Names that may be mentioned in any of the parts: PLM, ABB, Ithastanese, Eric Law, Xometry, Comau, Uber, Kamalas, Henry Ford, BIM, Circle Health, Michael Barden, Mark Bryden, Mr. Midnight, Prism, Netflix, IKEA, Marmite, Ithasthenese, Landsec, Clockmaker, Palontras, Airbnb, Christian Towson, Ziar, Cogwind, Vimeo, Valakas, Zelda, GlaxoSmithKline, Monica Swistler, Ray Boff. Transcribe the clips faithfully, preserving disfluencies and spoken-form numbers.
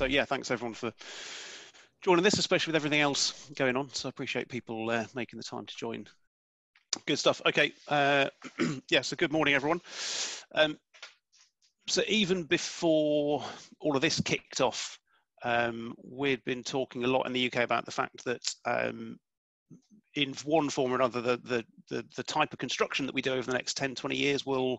So yeah, thanks everyone for joining this, especially with everything else going on. So I appreciate people uh, making the time to join. Good stuff. Okay. Uh, yeah. So good morning, everyone. Um, so even before all of this kicked off, um, we'd been talking a lot in the U K about the fact that um, in one form or another, the, the, the, the type of construction that we do over the next ten, twenty years will,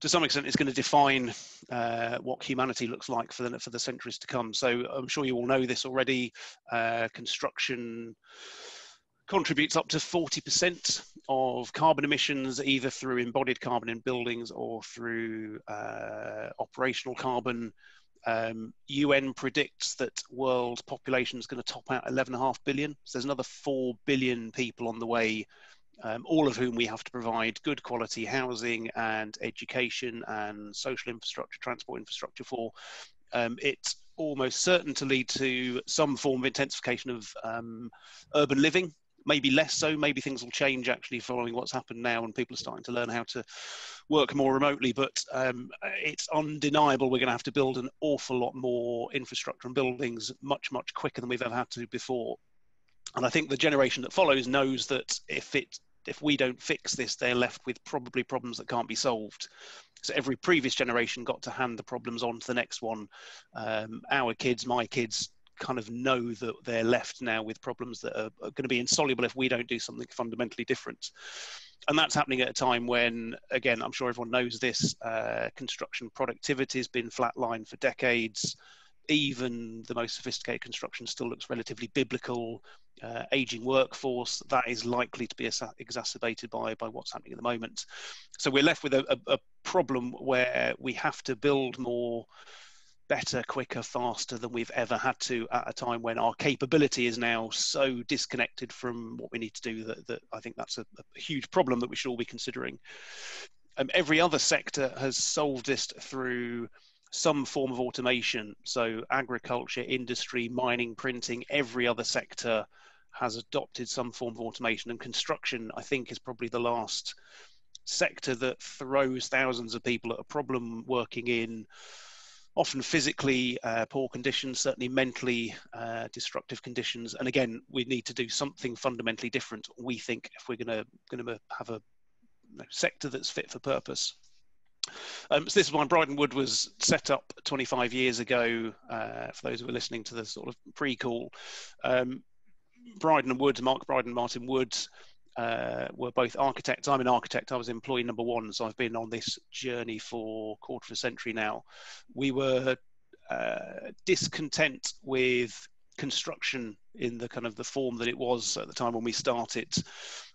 to some extent, is going to define uh, what humanity looks like for the, for the centuries to come. So I'm sure you all know this already. Uh, construction contributes up to forty percent of carbon emissions, either through embodied carbon in buildings or through uh, operational carbon. Um, U N predicts that world population is going to top out eleven and a half billion. So there's another four billion people on the way, um, all of whom we have to provide good quality housing and education and social infrastructure, transport infrastructure for. Um, it's almost certain to lead to some form of intensification of um, urban living. Maybe less so, maybe things will change actually following what's happened now and people are starting to learn how to work more remotely, but um, it's undeniable we're going to have to build an awful lot more infrastructure and buildings much, much quicker than we've ever had to before. And I think the generation that follows knows that if, it, if we don't fix this, they're left with probably problems that can't be solved. So every previous generation got to hand the problems on to the next one. Um, our kids, my kids, kind of know that they're left now with problems that are, are going to be insoluble if we don't do something fundamentally different. And that's happening at a time when, again, I'm sure everyone knows this, uh, construction productivity has been flatlined for decades. Even the most sophisticated construction still looks relatively biblical. Uh, aging workforce, that is likely to be exacerbated by, by what's happening at the moment. So we're left with a, a, a problem where we have to build more, better, quicker, faster than we've ever had to at a time when our capability is now so disconnected from what we need to do that, that I think that's a, a huge problem that we should all be considering. Um, every other sector has solved this through some form of automation. So agriculture, industry, mining, printing, every other sector has adopted some form of automation, and construction, I think, is probably the last sector that throws thousands of people at a problem working in often physically uh, poor conditions, certainly mentally uh, destructive conditions. And again, we need to do something fundamentally different, we think, if we're gonna, gonna have a you know, sector that's fit for purpose. Um, so this is why Bryden Wood was set up twenty-five years ago, uh, for those who were listening to the sort of pre-call. Um, Bryden Wood, Mark Bryden, Martin Woods, Uh, were both architects. I'm an architect, I was employee number one, so I've been on this journey for a quarter of a century now. We were uh, discontent with construction in the kind of the form that it was at the time when we started.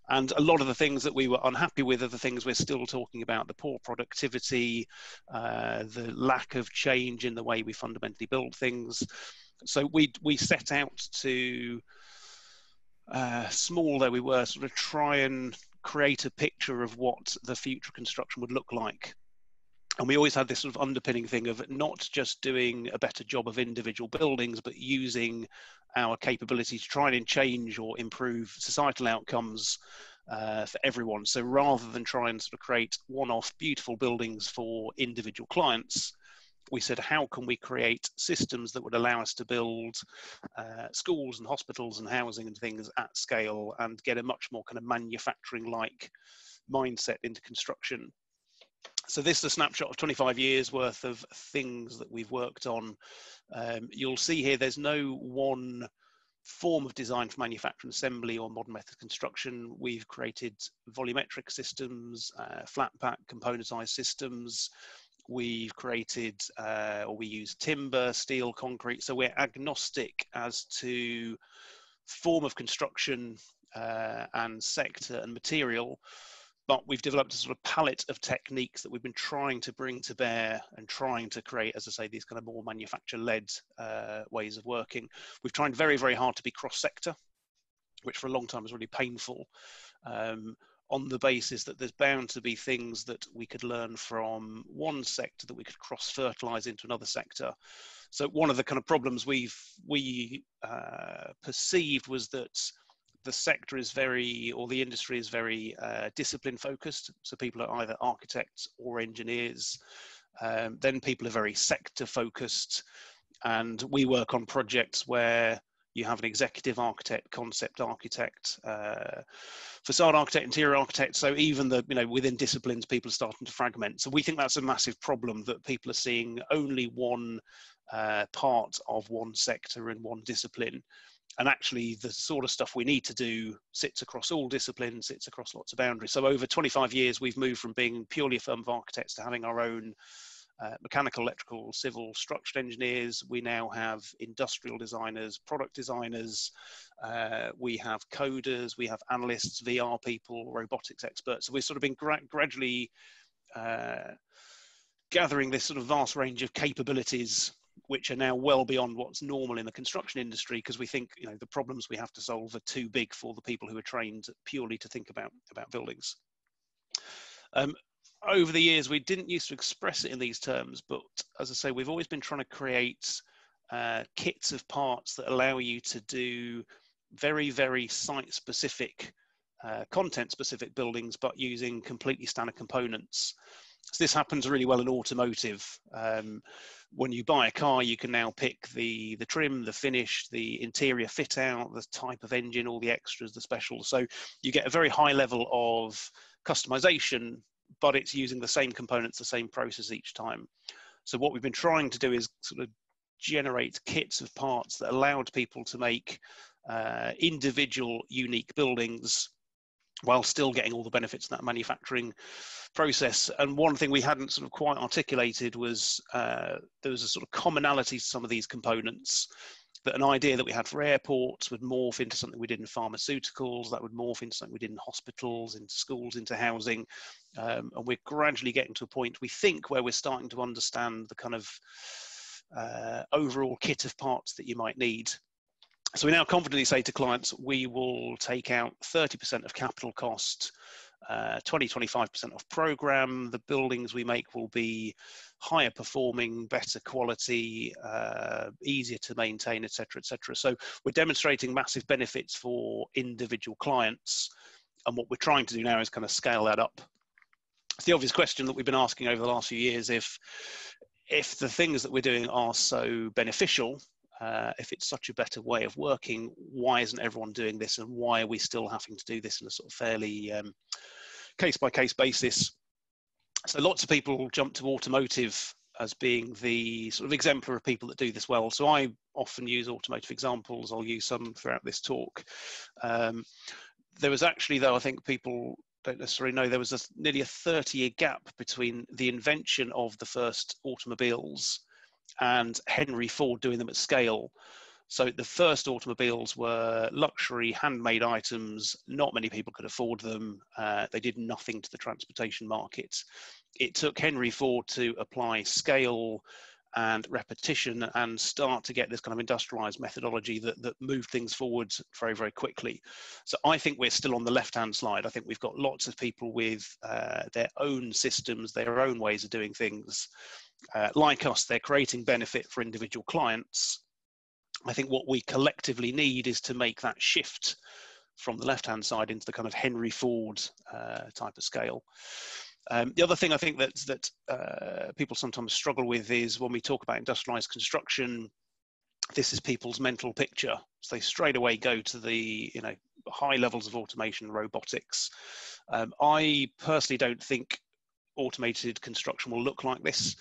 And a lot of the things that we were unhappy with are the things we're still talking about, the poor productivity, uh, the lack of change in the way we fundamentally build things. So we, we set out to Uh, small though we were, sort of try and create a picture of what the future construction would look like. And we always had this sort of underpinning thing of not just doing a better job of individual buildings, but using our capability to try and change or improve societal outcomes uh, for everyone. So rather than try and sort of create one-off beautiful buildings for individual clients, we said, how can we create systems that would allow us to build uh, schools and hospitals and housing and things at scale and get a much more kind of manufacturing-like mindset into construction? So this is a snapshot of twenty-five years worth of things that we've worked on. Um, you'll see here there's no one form of design for manufacturing assembly or modern method construction. We've created volumetric systems, uh, flat pack componentized systems. We've created, uh, or we use timber, steel, concrete. So we're agnostic as to form of construction uh, and sector and material, but we've developed a sort of palette of techniques that we've been trying to bring to bear and trying to create, as I say, these kind of more manufacture-led uh, ways of working. We've tried very, very hard to be cross-sector, which for a long time was really painful. Um, on the basis that there's bound to be things that we could learn from one sector that we could cross-fertilise into another sector. So one of the kind of problems we've, we uh, perceived was that the sector is very, or the industry is very uh, discipline focused. So people are either architects or engineers. Um, then people are very sector focused. And we work on projects where you have an executive architect, concept architect, uh, facade architect, interior architect. So even the, you know, within disciplines, people are starting to fragment. So we think that's a massive problem, that people are seeing only one uh, part of one sector and one discipline. And actually the sort of stuff we need to do sits across all disciplines, sits across lots of boundaries. So over twenty-five years, we've moved from being purely a firm of architects to having our own Uh, mechanical, electrical, civil, structural engineers. We now have industrial designers, product designers, uh, we have coders, we have analysts, V R people, robotics experts. So we've sort of been gra gradually uh, gathering this sort of vast range of capabilities, which are now well beyond what's normal in the construction industry, because we think, you know, the problems we have to solve are too big for the people who are trained purely to think about, about buildings. Um, Over the years, we didn't used to express it in these terms, but as I say, we've always been trying to create uh, kits of parts that allow you to do very, very site-specific, uh, content-specific buildings, but using completely standard components. So this happens really well in automotive. Um, when you buy a car, you can now pick the, the trim, the finish, the interior fit-out, the type of engine, all the extras, the specials. So you get a very high level of customization, but it's using the same components, the same process each time. So what we've been trying to do is sort of generate kits of parts that allowed people to make uh, individual unique buildings while still getting all the benefits of that manufacturing process. And one thing we hadn't sort of quite articulated was uh, there was a sort of commonality to some of these components, that an idea that we had for airports would morph into something we did in pharmaceuticals, that would morph into something we did in hospitals, into schools, into housing. Um, and we're gradually getting to a point, we think, where we're starting to understand the kind of uh, overall kit of parts that you might need. So we now confidently say to clients, we will take out thirty percent of capital cost, uh, twenty to twenty-five percent off program. The buildings we make will be higher performing, better quality, uh, easier to maintain, et cetera, et cetera. So we're demonstrating massive benefits for individual clients. And what we're trying to do now is kind of scale that up. It's the obvious question that we've been asking over the last few years, if, if the things that we're doing are so beneficial, Uh, if it's such a better way of working, why isn't everyone doing this, and why are we still having to do this in a sort of fairly um, case-by-case basis? So lots of people jump to automotive as being the sort of exemplar of people that do this well. So I often use automotive examples. I'll use some throughout this talk. Um, there was actually, though, I think people don't necessarily know, there was a, nearly a thirty-year gap between the invention of the first automobiles and Henry Ford doing them at scale. So the first automobiles were luxury, handmade items. Not many people could afford them. Uh, they did nothing to the transportation market. It took Henry Ford to apply scale and repetition and start to get this kind of industrialized methodology that, that moved things forward very, very quickly. So I think we're still on the left-hand slide. I think we've got lots of people with uh, their own systems, their own ways of doing things. Uh, like us, they're creating benefit for individual clients. I think what we collectively need is to make that shift from the left-hand side into the kind of Henry Ford uh, type of scale. Um, the other thing I think that, that uh, people sometimes struggle with is when we talk about industrialized construction, this is people's mental picture. So they straight away go to the, you know, high levels of automation and robotics. Um, I personally don't think automated construction will look like this.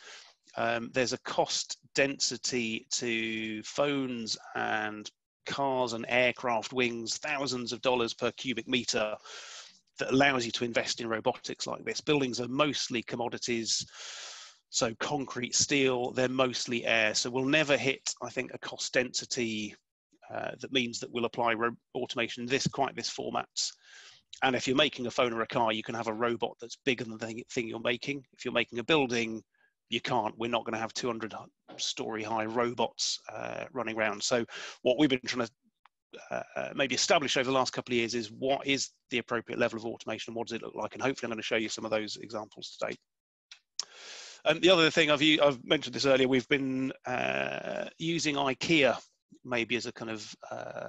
Um, there's a cost density to phones and cars and aircraft wings, thousands of dollars per cubic meter, that allows you to invest in robotics like this. Buildings are mostly commodities, so concrete, steel, they're mostly air. So we'll never hit, I think, a cost density uh, that means that we'll apply ro automation in this, quite this format. And if you're making a phone or a car, you can have a robot that's bigger than the thing you're making. If you're making a building, you can't. We're not going to have two hundred story high robots uh, running around. So what we've been trying to Uh, maybe established over the last couple of years is what is the appropriate level of automation and what does it look like, and hopefully I'm going to show you some of those examples today. Um, the other thing, I've, I've mentioned this earlier, we've been uh, using IKEA maybe as a kind of uh,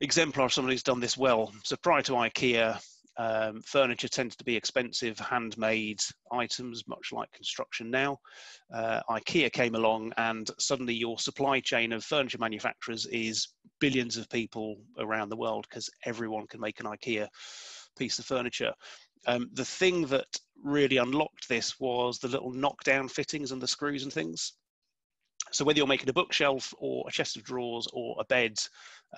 exemplar of someone who's done this well. So prior to IKEA, Um, furniture tends to be expensive, handmade items, much like construction now. Uh, IKEA came along and suddenly your supply chain of furniture manufacturers is billions of people around the world because everyone can make an IKEA piece of furniture. Um, the thing that really unlocked this was the little knockdown fittings and the screws and things. So whether you're making a bookshelf or a chest of drawers or a bed,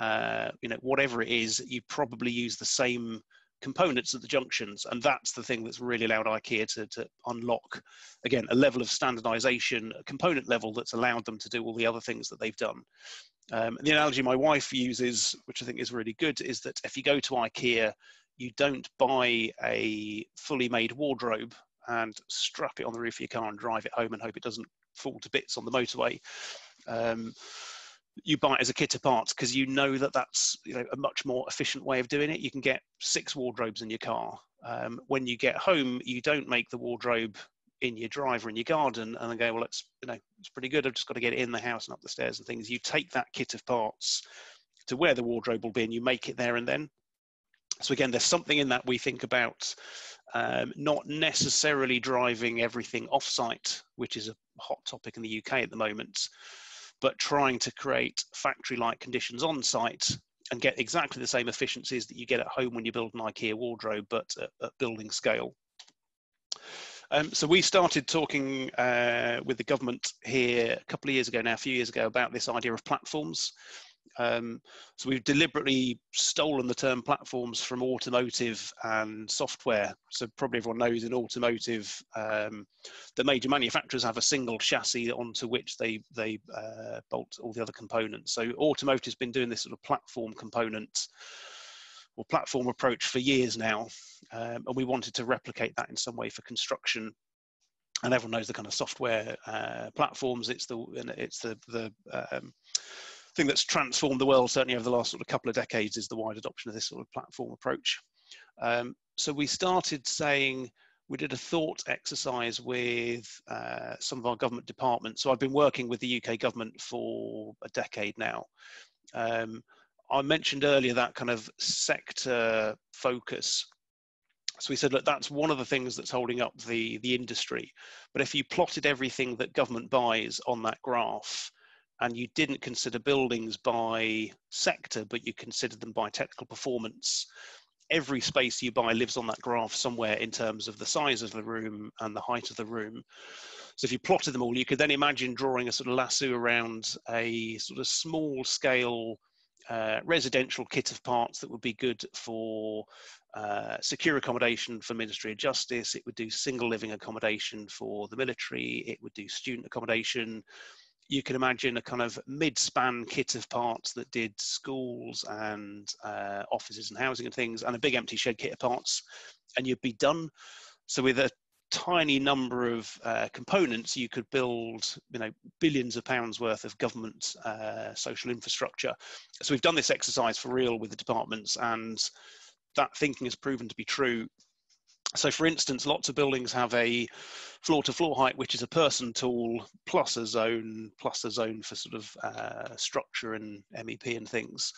uh, you know, whatever it is, you probably use the same components at the junctions, and that's the thing that's really allowed IKEA to, to unlock, again, a level of standardization, a component level that's allowed them to do all the other things that they've done. Um, the analogy my wife uses, which I think is really good, is that if you go to IKEA, you don't buy a fully made wardrobe and strap it on the roof of your car and drive it home and hope it doesn't fall to bits on the motorway. Um, you buy it as a kit of parts because you know that that's, you know, a much more efficient way of doing it. You can get six wardrobes in your car. Um, when you get home, you don't make the wardrobe in your drive or in your garden and then go, well, it's, you know, it's pretty good. I've just got to get it in the house and up the stairs and things. You take that kit of parts to where the wardrobe will be and you make it there and then. So again, there's something in that we think about um, not necessarily driving everything off-site, which is a hot topic in the U K at the moment, but trying to create factory-like conditions on site and get exactly the same efficiencies that you get at home when you build an IKEA wardrobe, but at, at building scale. Um, so we started talking uh, with the government here a couple of years ago now, a few years ago, about this idea of platforms. Um, so we've deliberately stolen the term platforms from automotive and software. So probably everyone knows in automotive, um, the major manufacturers have a single chassis onto which they, they uh, bolt all the other components. So automotive has been doing this sort of platform component or platform approach for years now. Um, and we wanted to replicate that in some way for construction. And everyone knows the kind of software uh, platforms. It's the, it's the, the um, thing that's transformed the world, certainly over the last sort of couple of decades, is the wide adoption of this sort of platform approach. Um, so we started saying, we did a thought exercise with uh, some of our government departments. So I've been working with the U K government for a decade now. Um, I mentioned earlier that kind of sector focus. So we said, look, that's one of the things that's holding up the, the industry. But if you plotted everything that government buys on that graph, and you didn't consider buildings by sector, but you considered them by technical performance, every space you buy lives on that graph somewhere in terms of the size of the room and the height of the room. So if you plotted them all, you could then imagine drawing a sort of lasso around a sort of small scale uh, residential kit of parts that would be good for uh, secure accommodation for Ministry of Justice. It would do single living accommodation for the military. It would do student accommodation. You can imagine a kind of mid-span kit of parts that did schools and uh, offices and housing and things, and a big empty shed kit of parts, and you'd be done. So with a tiny number of uh, components, you could build, you know, billions of pounds worth of government uh, social infrastructure. So we've done this exercise for real with the departments, and that thinking has proven to be true. So for instance, lots of buildings have a floor to floor height, which is a person tall plus a zone, plus a zone for sort of uh, structure and M E P and things.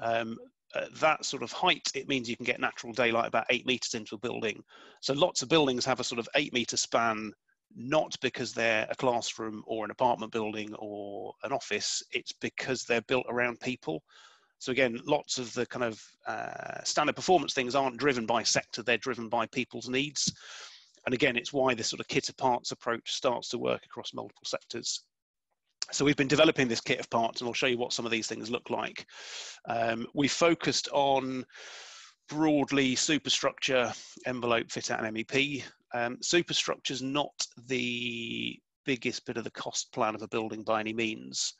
Um, at that sort of height, it means you can get natural daylight about eight meters into a building. So lots of buildings have a sort of eight meter span, not because they're a classroom or an apartment building or an office, it's because they're built around people. So again, lots of the kind of uh, standard performance things aren't driven by sector, they're driven by people's needs. And again, it's why this sort of kit of parts approach starts to work across multiple sectors. So we've been developing this kit of parts, and I'll show you what some of these things look like. Um, we focused on broadly superstructure, envelope, fit out and M E P. Um, superstructure's not the biggest bit of the cost plan of a building by any means,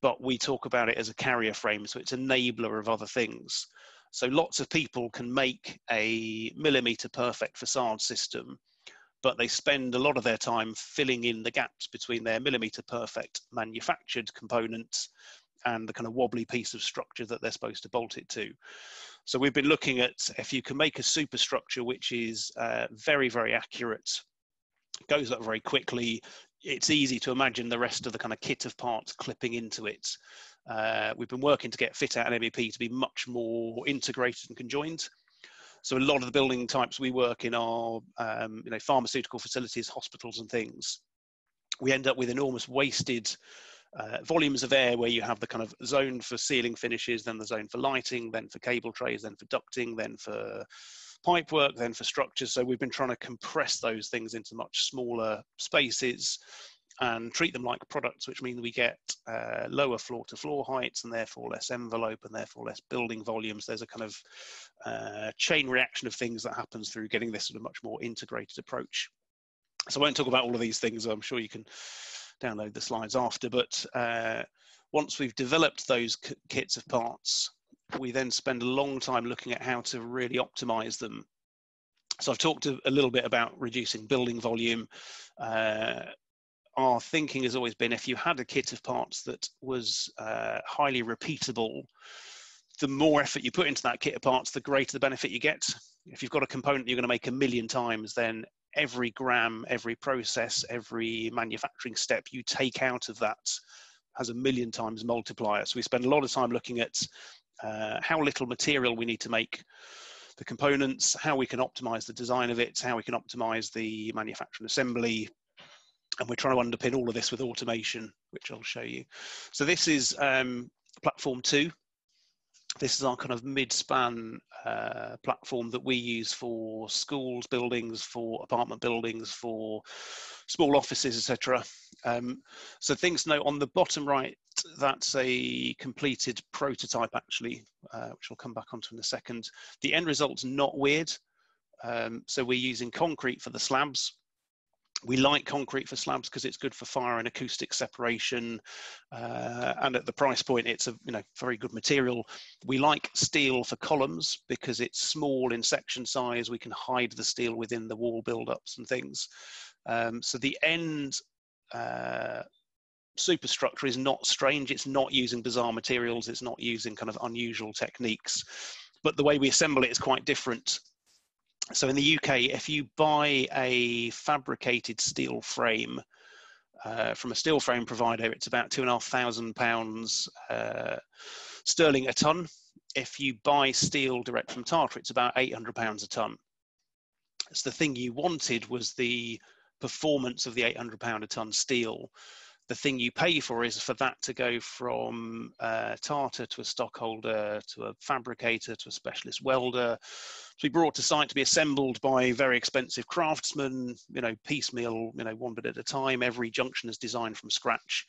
but we talk about it as a carrier frame, so it's an enabler of other things. So lots of people can make a millimetre perfect facade system, but they spend a lot of their time filling in the gaps between their millimetre perfect manufactured components and the kind of wobbly piece of structure that they're supposed to bolt it to. So we've been looking at, if you can make a superstructure which is uh, very, very accurate, goes up very quickly, it's easy to imagine the rest of the kind of kit of parts clipping into it. Uh, we've been working to get fit out and M E P to be much more integrated and conjoined. So a lot of the building types we work in are, um, you know, pharmaceutical facilities, hospitals and things. We end up with enormous wasted uh, volumes of air, where you have the kind of zone for ceiling finishes, then the zone for lighting, then for cable trays, then for ducting, then for pipe work, then for structures. So we've been trying to compress those things into much smaller spaces and treat them like products, which mean we get uh, lower floor to floor heights and therefore less envelope and therefore less building volumes. There's a kind of uh, chain reaction of things that happens through getting this sort of much more integrated approach. So I won't talk about all of these things. I'm sure you can download the slides after, but uh, once we've developed those kits of parts, we then spend a long time looking at how to really optimize them. So I've talked a little bit about reducing building volume. Uh, our thinking has always been, if you had a kit of parts that was uh, highly repeatable, the more effort you put into that kit of parts, the greater the benefit you get. If you've got a component you're going to make a million times, then every gram, every process, every manufacturing step you take out of that has a million times multiplier. So we spend a lot of time looking at uh, how little material we need to make the components, how we can optimize the design of it, how we can optimize the manufacturing assembly. And we're trying to underpin all of this with automation, which I'll show you. So this is um, platform two. This is our kind of mid-span uh, platform that we use for schools buildings, for apartment buildings, for small offices, et cetera. Um, so things to note on the bottom right, that's a completed prototype actually, uh, which we'll come back onto in a second. The end result's not weird. Um, so we're using concrete for the slabs. We like concrete for slabs because it's good for fire and acoustic separation, uh, and at the price point, it's a you know very good material. We like steel for columns because it's small in section size. We can hide the steel within the wall build-ups and things. Um, so the end uh, superstructure is not strange. It's not using bizarre materials. It's not using kind of unusual techniques, but the way we assemble it is quite different. So in the U K, if you buy a fabricated steel frame uh, from a steel frame provider, it's about two and a half thousand pounds uh, sterling a tonne. If you buy steel direct from Tata, it's about eight hundred pounds a tonne. So the thing you wanted was the performance of the eight hundred pound a tonne steel. The thing you pay for is for that to go from uh, Tata to a stockholder, to a fabricator, to a specialist welder, to be brought to site, to be assembled by very expensive craftsmen, you know, piecemeal, you know, one bit at a time. Every junction is designed from scratch.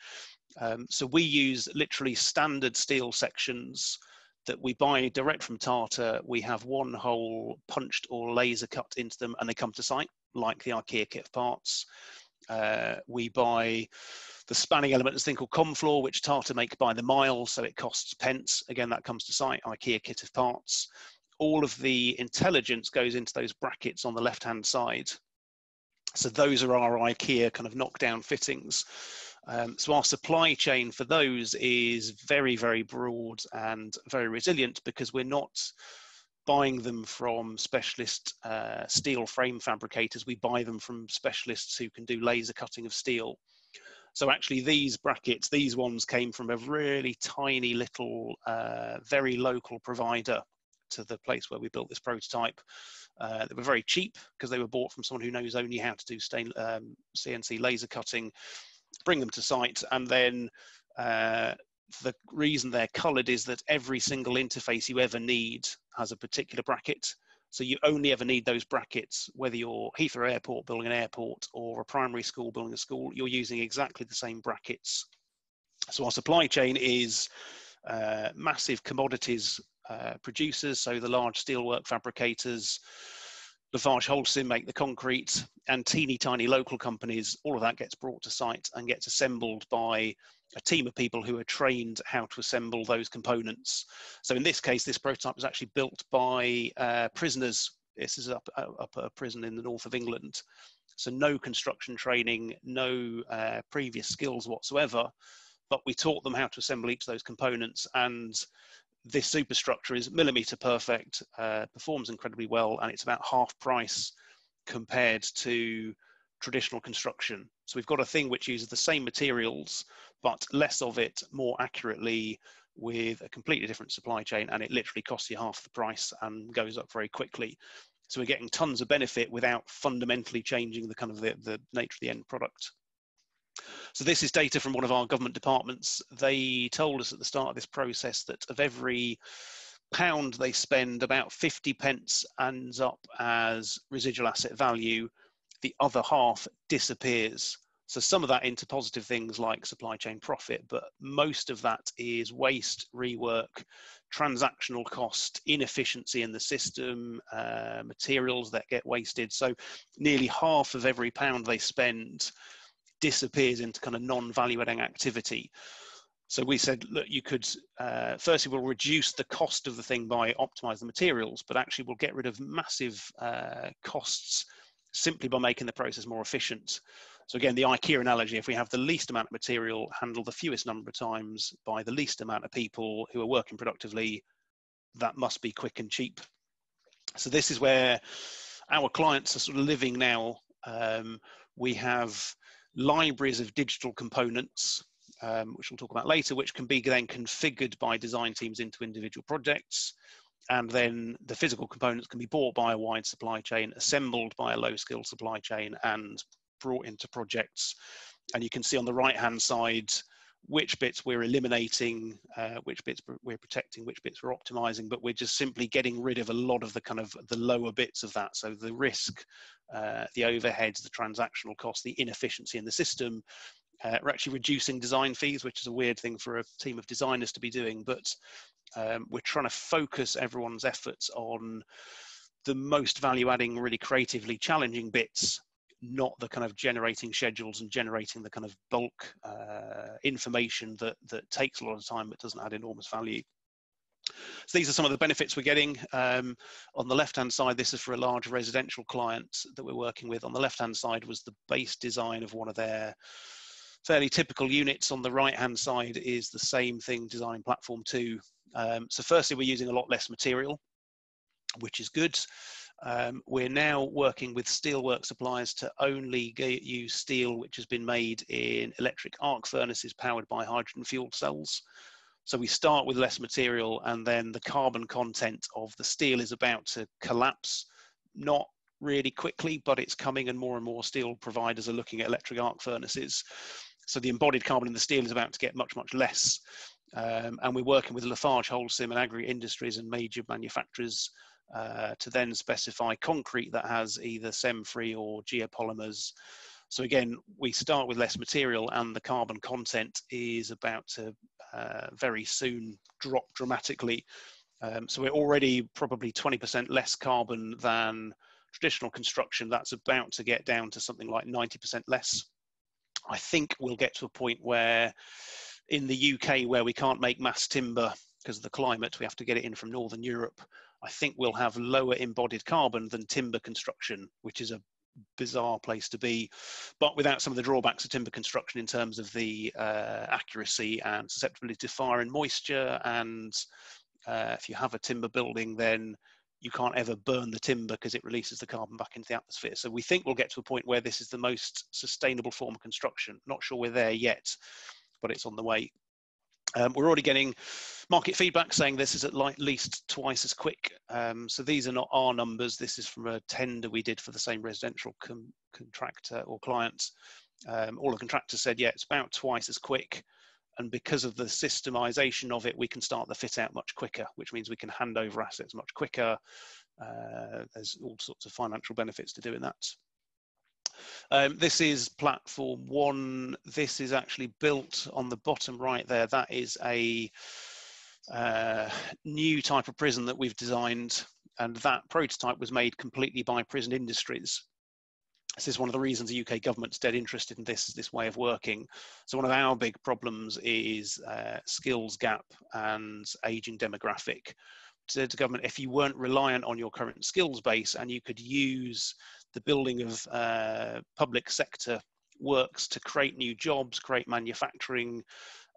Um, so we use literally standard steel sections that we buy direct from Tata. We have one hole punched or laser cut into them and they come to site, like the IKEA kit of parts. Uh, we buy the spanning element, this thing called Comflor, which Tata make by the mile, so it costs pence. Again, that comes to site, IKEA kit of parts. All of the intelligence goes into those brackets on the left-hand side. So those are our IKEA kind of knockdown fittings. Um, so our supply chain for those is very, very broad and very resilient because we're not buying them from specialist uh, steel frame fabricators. We buy them from specialists who can do laser cutting of steel. So actually these brackets, these ones came from a really tiny little, uh, very local provider to the place where we built this prototype. Uh, they were very cheap because they were bought from someone who knows only how to do stain, um, C N C laser cutting, bring them to site. And then uh, the reason they're coloured is that every single interface you ever need has a particular bracket. So you only ever need those brackets, whether you're Heathrow Airport building an airport or a primary school building a school, you're using exactly the same brackets. So our supply chain is uh, massive commodities uh, producers. So the large steelwork fabricators, Lafarge Holcim make the concrete, and teeny tiny local companies, all of that gets brought to site and gets assembled by a team of people who are trained how to assemble those components. So in this case, this prototype was actually built by uh, prisoners. This is up, up at a prison in the north of England. So no construction training, no uh, previous skills whatsoever, but we taught them how to assemble each of those components. And this superstructure is millimetre perfect, uh, performs incredibly well, and it's about half price compared to traditional construction. So we've got a thing which uses the same materials, but less of it, more accurately, with a completely different supply chain, and it literally costs you half the price and goes up very quickly. So we're getting tons of benefit without fundamentally changing the kind of the, the nature of the end product. So this is data from one of our government departments. They told us at the start of this process that of every pound they spend, about fifty pence ends up as residual asset value. The other half disappears. So some of that into positive things like supply chain profit, but most of that is waste, rework, transactional cost, inefficiency in the system, uh, materials that get wasted. So nearly half of every pound they spend disappears into kind of non-value adding activity. So we said, look, you could, uh, firstly, we'll reduce the cost of the thing by optimising the materials, but actually we'll get rid of massive uh, costs simply by making the process more efficient. So again, the IKEA analogy, if we have the least amount of material handled the fewest number of times by the least amount of people who are working productively, that must be quick and cheap. So this is where our clients are sort of living now. Um, we have libraries of digital components, um, which we'll talk about later, which can be then configured by design teams into individual projects. And then the physical components can be bought by a wide supply chain, assembled by a low-skilled supply chain, and brought into projects. And you can see on the right-hand side which bits we're eliminating, uh, which bits we're protecting, which bits we're optimizing, but we're just simply getting rid of a lot of the kind of the lower bits of that. So the risk, uh, the overheads, the transactional cost, the inefficiency in the system. Uh, we're actually reducing design fees, which is a weird thing for a team of designers to be doing, but um, we're trying to focus everyone's efforts on the most value-adding, really creatively challenging bits, not the kind of generating schedules and generating the kind of bulk uh, information that, that takes a lot of time but doesn't add enormous value. So these are some of the benefits we're getting. Um, on the left-hand side, this is for a large residential client that we're working with. On the left-hand side was the base design of one of their fairly typical units. On the right-hand side is the same thing, design platform two. Um, so firstly, we're using a lot less material, which is good. Um, we're now working with steelwork suppliers to only use steel which has been made in electric arc furnaces powered by hydrogen fuel cells. So we start with less material, and then the carbon content of the steel is about to collapse, not really quickly, but it's coming, and more and more steel providers are looking at electric arc furnaces. So the embodied carbon in the steel is about to get much, much less. Um, and we're working with Lafarge Holcim and agri industries and major manufacturers Uh, to then specify concrete that has either S E M free or geopolymers. So again, we start with less material, and the carbon content is about to uh, very soon drop dramatically. Um, so we're already probably twenty percent less carbon than traditional construction. That's about to get down to something like ninety percent less. I think we'll get to a point where in the U K, where we can't make mass timber because of the climate, we have to get it in from Northern Europe. I think we'll have lower embodied carbon than timber construction, which is a bizarre place to be, but without some of the drawbacks of timber construction in terms of the uh, accuracy and susceptibility to fire and moisture. And uh, if you have a timber building, then you can't ever burn the timber because it releases the carbon back into the atmosphere. So we think we'll get to a point where this is the most sustainable form of construction. Not sure we're there yet, but it's on the way. Um, we're already getting market feedback saying this is at least twice as quick. Um, so these are not our numbers. This is from a tender we did for the same residential com contractor or client. Um, all the contractors said, yeah, it's about twice as quick. And because of the systemisation of it, we can start the fit out much quicker, which means we can hand over assets much quicker. Uh, there's all sorts of financial benefits to doing that. Um, this is platform one. This is actually built on the bottom right there. That is a uh, new type of prison that we've designed, and that prototype was made completely by Prison Industries. This is one of the reasons the U K government's dead interested in this, this way of working. So one of our big problems is uh, skills gap and ageing demographic. So to government, if you weren't reliant on your current skills base and you could use the building of uh, public sector works to create new jobs, create manufacturing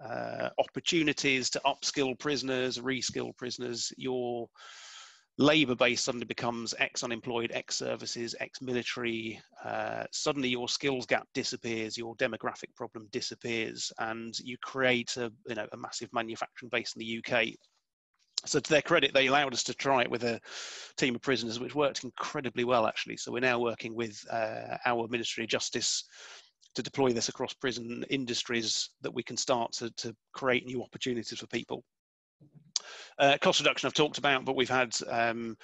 uh, opportunities to upskill prisoners, reskill prisoners, your labor base suddenly becomes ex unemployed, ex services, ex military, uh, suddenly your skills gap disappears, your demographic problem disappears, and you create a, you know, a massive manufacturing base in the U K. So to their credit, they allowed us to try it with a team of prisoners, which worked incredibly well, actually. So we're now working with uh, our Ministry of Justice to deploy this across prison industries, that we can start to, to create new opportunities for people. Uh, cost reduction I've talked about, but we've had um,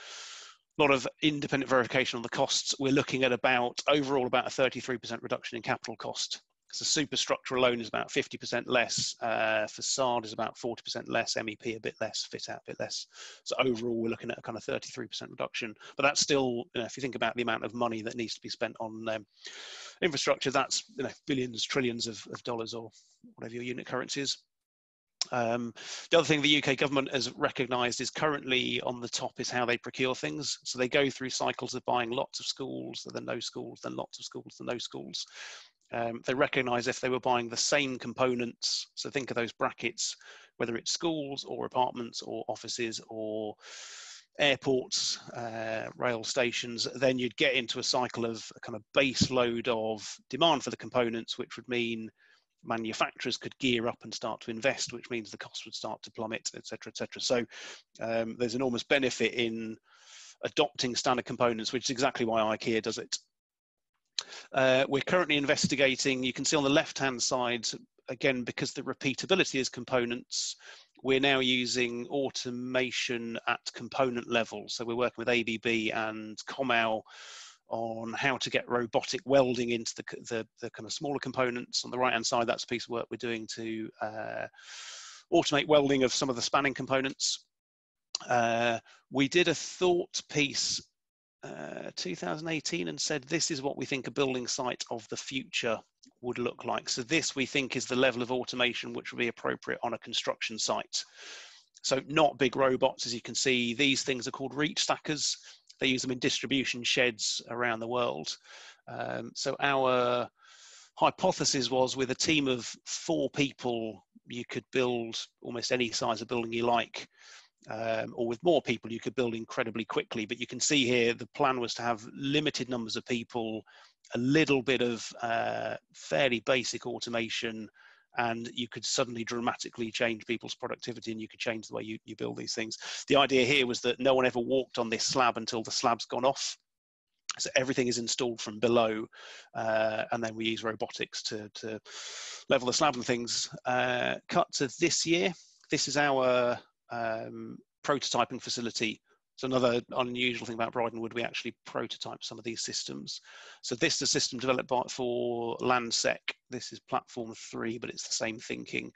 a lot of independent verification on the costs. We're looking at about, overall, about a thirty-three percent reduction in capital cost. So superstructure alone is about fifty percent less, uh, facade is about forty percent less, M E P a bit less, fit out a bit less. So overall, we're looking at a kind of thirty-three percent reduction. But that's still, you know, if you think about the amount of money that needs to be spent on um, infrastructure, that's, you know, billions, trillions of, of dollars, or whatever your unit currency is. Um, the other thing the U K government has recognised is currently on the top is how they procure things. So they go through cycles of buying lots of schools, then no schools, then lots of schools, then no schools. Um, they recognise if they were buying the same components, so think of those brackets, whether it's schools or apartments or offices or airports, uh, rail stations, then you'd get into a cycle of a kind of base load of demand for the components, which would mean manufacturers could gear up and start to invest, which means the cost would start to plummet, et cetera, et cetera. So um, there's enormous benefit in adopting standard components, which is exactly why IKEA does it. Uh, we're currently investigating, you can see on the left-hand side, again, because the repeatability is components, we're now using automation at component level. So we're working with A B B and Comau on how to get robotic welding into the, the, the kind of smaller components. On the right-hand side, that's a piece of work we're doing to uh, automate welding of some of the spanning components. Uh, we did a thought piece Uh, two thousand eighteen and said this is what we think a building site of the future would look like. So this we think is the level of automation which would be appropriate on a construction site. So not big robots, as you can see. These things are called reach stackers. They use them in distribution sheds around the world. Um, so our hypothesis was with a team of four people you could build almost any size of building you like. Um, or with more people you could build incredibly quickly, but you can see here the plan was to have limited numbers of people, a little bit of uh, fairly basic automation, and you could suddenly dramatically change people's productivity and you could change the way you, you build these things. The idea here was that no one ever walked on this slab until the slab's gone off, so everything is installed from below, uh, and then we use robotics to, to level the slab and things. Uh, cut to this year, this is our Um, prototyping facility. So another unusual thing about Bryden Wood, we actually prototype some of these systems. So this is a system developed by, for Landsec. This is platform three, but it's the same thinking.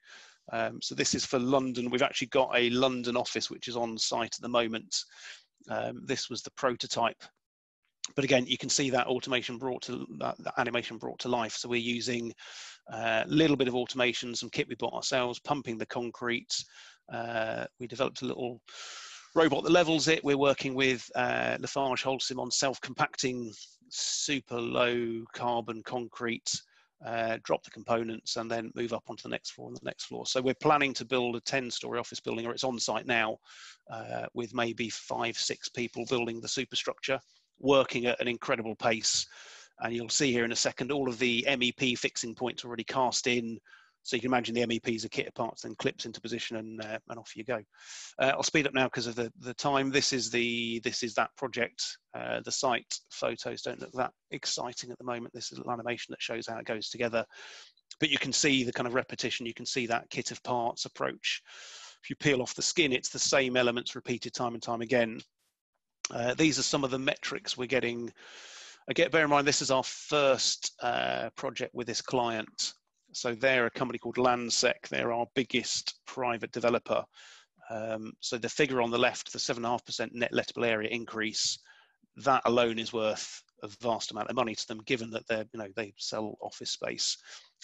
Um, so this is for London. We've actually got a London office which is on site at the moment. Um, this was the prototype. But again, you can see that automation brought to, that, that animation brought to life. So we're using a uh, little bit of automation, some kit we bought ourselves, pumping the concrete. Uh, we developed a little robot that levels it. We're working with uh, Lafarge Holcim on self-compacting super low carbon concrete, uh, drop the components and then move up onto the next floor and the next floor. So we're planning to build a ten-storey office building, or it's on site now, uh, with maybe five, six people building the superstructure, working at an incredible pace. And you'll see here in a second, all of the M E P fixing points already cast in. So you can imagine the M E Ps are kit of parts, then clips into position, and uh, and off you go. Uh, I'll speed up now because of the the time. This is the this is that project. Uh, the site photos don't look that exciting at the moment. This is a little animation that shows how it goes together, but you can see the kind of repetition. You can see that kit of parts approach. If you peel off the skin, it's the same elements repeated time and time again. Uh, these are some of the metrics we're getting. Again, bear in mind this is our first uh, project with this client. So they're a company called Landsec. They're our biggest private developer. Um, so the figure on the left, the seven point five percent net lettable area increase, that alone is worth a vast amount of money to them, given that they're, you know, they sell office space,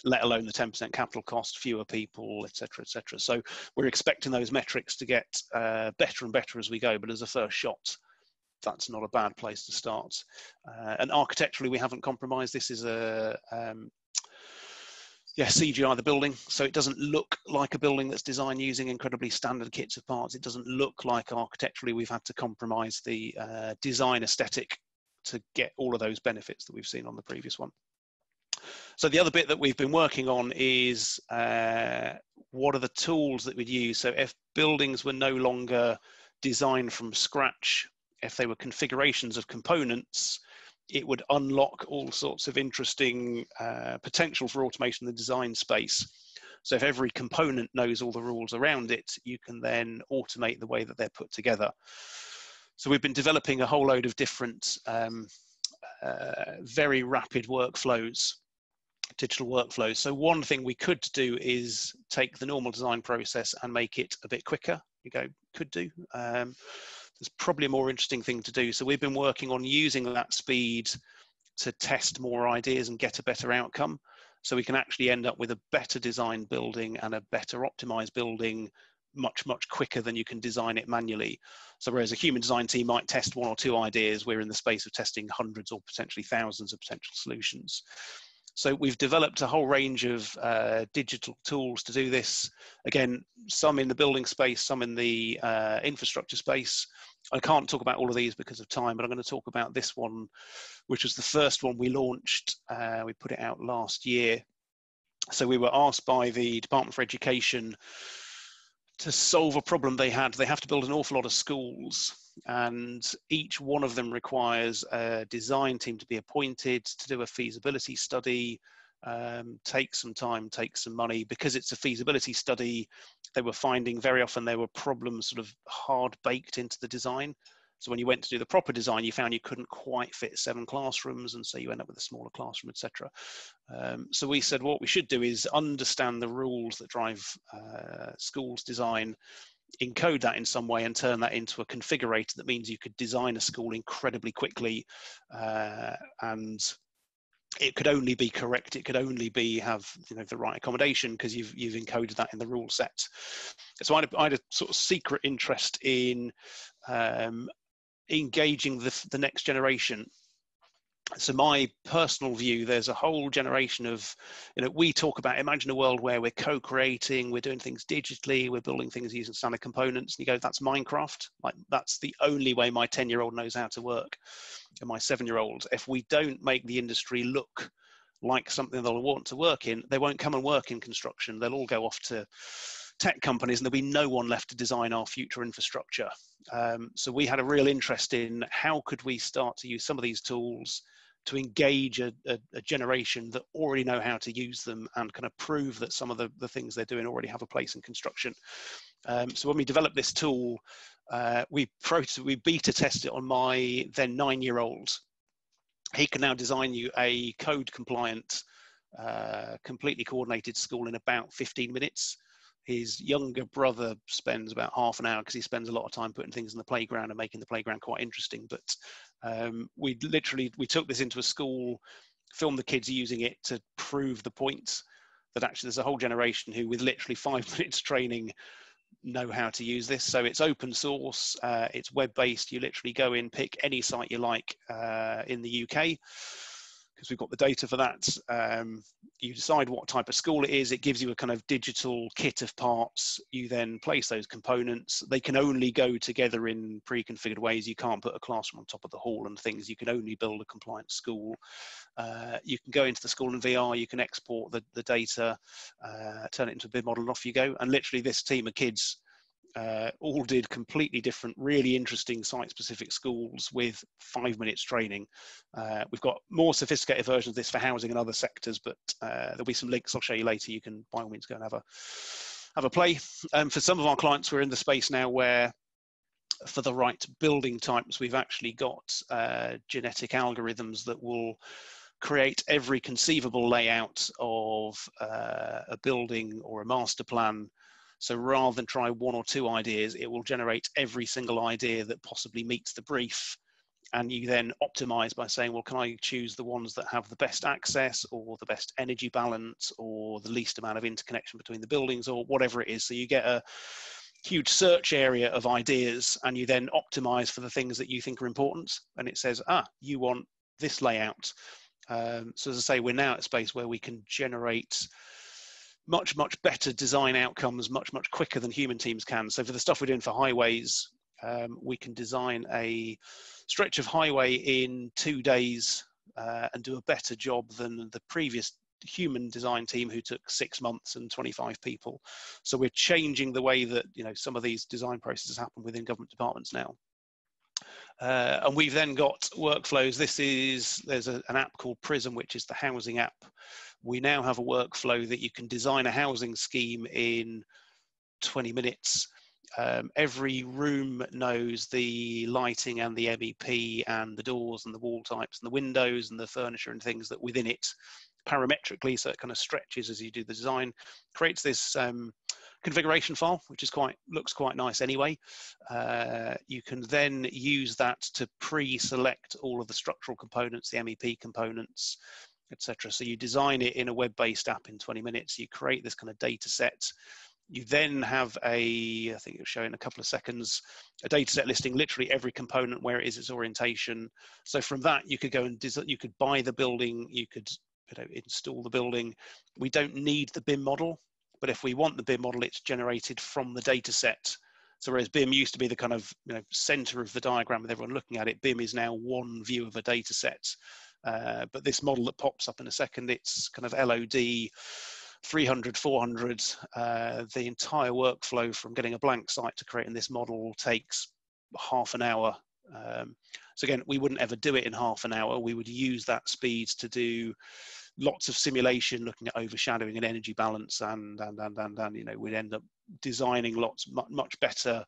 let alone the ten percent capital cost, fewer people, et cetera, et cetera. So we're expecting those metrics to get uh, better and better as we go. But as a first shot, that's not a bad place to start. Uh, and architecturally, we haven't compromised. This is a... Um, yeah, C G I the building, so it doesn't look like a building that's designed using incredibly standard kits of parts. It doesn't look like architecturally we've had to compromise the uh, design aesthetic to get all of those benefits that we've seen on the previous one. So the other bit that we've been working on is uh, what are the tools that we'd use? So if buildings were no longer designed from scratch, if they were configurations of components, it would unlock all sorts of interesting uh, potential for automation in the design space. So if every component knows all the rules around it, you can then automate the way that they're put together. So we've been developing a whole load of different um, uh, very rapid workflows, digital workflows. So one thing we could do is take the normal design process and make it a bit quicker. You go, could do. Um, There's probably a more interesting thing to do. So we've been working on using that speed to test more ideas and get a better outcome. So we can actually end up with a better designed building and a better optimized building much, much quicker than you can design it manually. So whereas a human design team might test one or two ideas, we're in the space of testing hundreds or potentially thousands of potential solutions. So we've developed a whole range of uh, digital tools to do this. Again, some in the building space, some in the uh, infrastructure space. I can't talk about all of these because of time, but I'm going to talk about this one, which was the first one we launched. Uh, we put it out last year. So we were asked by the Department for Education to solve a problem they had. They have to build an awful lot of schools, and each one of them requires a design team to be appointed to do a feasibility study, um, take some time, take some money. Because it's a feasibility study, they were finding very often there were problems sort of hard baked into the design. So when you went to do the proper design, you found you couldn't quite fit seven classrooms, and so you end up with a smaller classroom, et cetera. Um, so we said what we should do is understand the rules that drive uh, schools design, encode that in some way, and turn that into a configurator that means you could design a school incredibly quickly, uh, and it could only be correct. It could only be have you know the right accommodation because you've you've encoded that in the rule set. So I had a, I had a sort of secret interest in Um, engaging the, the next generation. So my personal view, there's a whole generation of, you know, we talk about, imagine a world where we're co-creating, we're doing things digitally, we're building things using standard components, and you go, that's Minecraft. Like, that's the only way my ten year old knows how to work, and my seven year old. If we don't make the industry look like something they'll want to work in, they won't come and work in construction. They'll all go off to tech companies, and there'll be no one left to design our future infrastructure. Um, so we had a real interest in how could we start to use some of these tools to engage a, a, a generation that already know how to use them and kind of prove that some of the, the things they're doing already have a place in construction. Um, so when we developed this tool, uh, we, we beta tested it on my then nine year old. He can now design you a code compliant, uh, completely coordinated school in about fifteen minutes. His younger brother spends about half an hour because he spends a lot of time putting things in the playground and making the playground quite interesting. But um, we literally, we took this into a school, filmed the kids using it to prove the point that actually there's a whole generation who, with literally five minutes training, know how to use this. So it's open source, uh, it's web-based. You literally go in, pick any site you like uh, in the U K. We've got the data for that. Um, you decide what type of school it is. It gives you a kind of digital kit of parts. You then place those components. They can only go together in pre-configured ways. You can't put a classroom on top of the hall and things. You can only build a compliant school. Uh, you can go into the school in V R. You can export the, the data, uh, turn it into a B I M model, and off you go. And literally this team of kids uh, all did completely different, really interesting site-specific schools with five minutes training. Uh, we've got more sophisticated versions of this for housing and other sectors, but uh, there'll be some links I'll show you later. You can, by all means, go and have a, have a play. Um, for some of our clients, we're in the space now where, for the right building types, we've actually got uh, genetic algorithms that will create every conceivable layout of uh, a building or a master plan. So rather than try one or two ideas, it will generate every single idea that possibly meets the brief. And you then optimize by saying, well, can I choose the ones that have the best access or the best energy balance or the least amount of interconnection between the buildings or whatever it is. So you get a huge search area of ideas, and you then optimize for the things that you think are important. And it says, ah, you want this layout. Um, so as I say, we're now at a space where we can generate much, much better design outcomes much, much quicker than human teams can. So for the stuff we're doing for highways, um, we can design a stretch of highway in two days uh, and do a better job than the previous human design team who took six months and twenty-five people. So we're changing the way that, you know, some of these design processes happen within government departments now. Uh, and we've then got workflows. This is, there's a, an app called Prism, which is the housing app. We now have a workflow that you can design a housing scheme in twenty minutes. Um, every room knows the lighting and the M E P and the doors and the wall types and the windows and the furniture and things that within it parametrically, so it kind of stretches as you do the design, creates this um, configuration file, which is quite, looks quite nice anyway. Uh, you can then use that to pre-select all of the structural components, the M E P components, et cetera. So you design it in a web-based app in twenty minutes, you create this kind of data set. You then have a, I think it'll show in a couple of seconds, a data set listing literally every component, where it is, its orientation. So from that, you could go and design, you could buy the building, you could you know, install the building. We don't need the B I M model, but if we want the B I M model, it's generated from the data set. So whereas B I M used to be the kind of you know, center of the diagram with everyone looking at it, B I M is now one view of a data set. Uh, but this model that pops up in a second, it's kind of L O D, three hundred, four hundred, uh, the entire workflow from getting a blank site to creating this model takes half an hour. Um, so again, we wouldn't ever do it in half an hour. We would use that speed to do lots of simulation, looking at overshadowing and energy balance, and, and, and, and, and you know, we'd end up designing lots much, much better.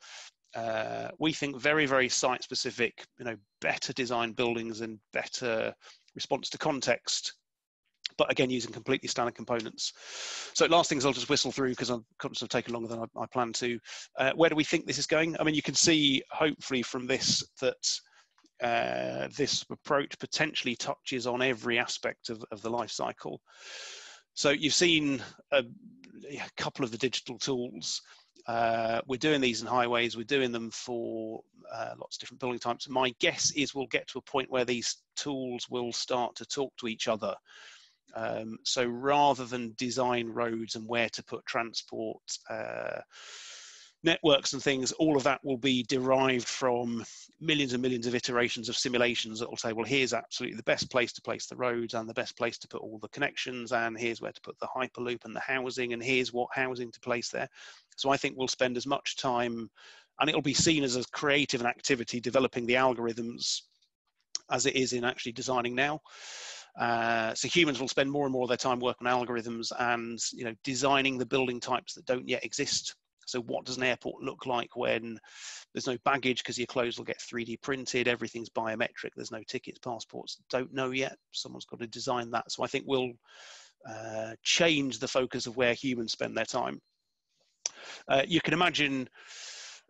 Uh, we think very, very site specific, you know, better designed buildings and better response to context, but again, using completely standard components. So last things I'll just whistle through because I'm conscious I've taken longer than I, I planned to. Uh, where do we think this is going? I mean, you can see hopefully from this that uh, this approach potentially touches on every aspect of, of the life cycle. So you've seen a, a couple of the digital tools. Uh, we're doing these in highways, we're doing them for uh, lots of different building types. My guess is we'll get to a point where these tools will start to talk to each other. Um, so rather than design roads and where to put transport uh, networks and things, all of that will be derived from millions and millions of iterations of simulations that will say, well, here's absolutely the best place to place the roads and the best place to put all the connections, and here's where to put the hyperloop and the housing, and here's what housing to place there. So I think we'll spend as much time, and it'll be seen as a creative and activity developing the algorithms as it is in actually designing now. Uh, so humans will spend more and more of their time working on algorithms and you know designing the building types that don't yet exist. So what does an airport look like when there's no baggage because your clothes will get three D printed, everything's biometric, there's no tickets, passports, don't know yet. Someone's got to design that. So I think we'll uh, change the focus of where humans spend their time. Uh, you can imagine